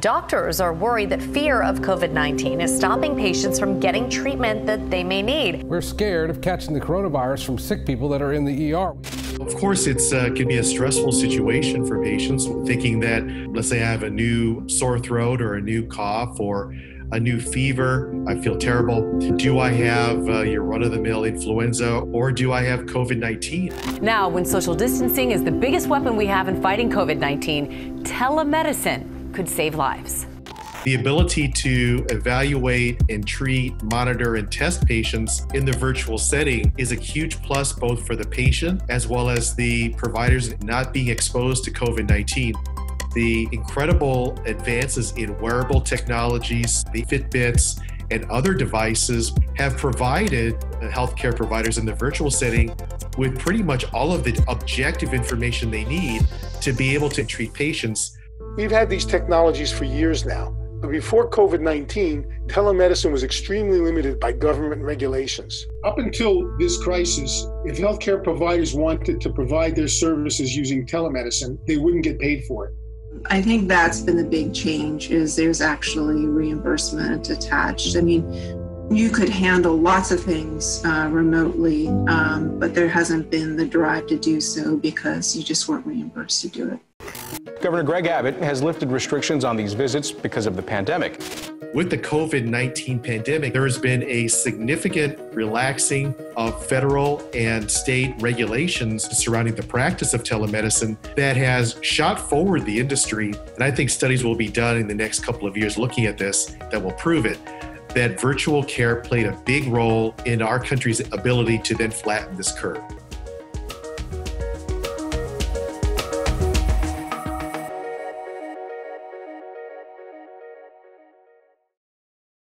Doctors are worried that fear of COVID-19 is stopping patients from getting treatment that they may need. We're scared of catching the coronavirus from sick people that are in the ER. Of course, it can be a stressful situation for patients, thinking that, let's say I have a new sore throat or a new cough or a new fever, I feel terrible. Do I have your run-of-the-mill influenza, or do I have COVID-19? Now, when social distancing is the biggest weapon we have in fighting COVID-19, telemedicine could save lives. The ability to evaluate and treat, monitor, and test patients in the virtual setting is a huge plus both for the patient as well as the providers not being exposed to COVID-19. The incredible advances in wearable technologies, the Fitbits, and other devices have provided healthcare providers in the virtual setting with pretty much all of the objective information they need to be able to treat patients. We've had these technologies for years now, but before COVID-19, telemedicine was extremely limited by government regulations. Up until this crisis, if healthcare providers wanted to provide their services using telemedicine, they wouldn't get paid for it. I think that's been the big change, is there's actually reimbursement attached. I mean, you could handle lots of things remotely, but there hasn't been the drive to do so because you just weren't reimbursed to do it. Governor Greg Abbott has lifted restrictions on these visits because of the pandemic. With the COVID-19 pandemic, there has been a significant relaxing of federal and state regulations surrounding the practice of telemedicine that has shot forward the industry. And I think studies will be done in the next couple of years looking at this that will prove it, that virtual care played a big role in our country's ability to then flatten this curve.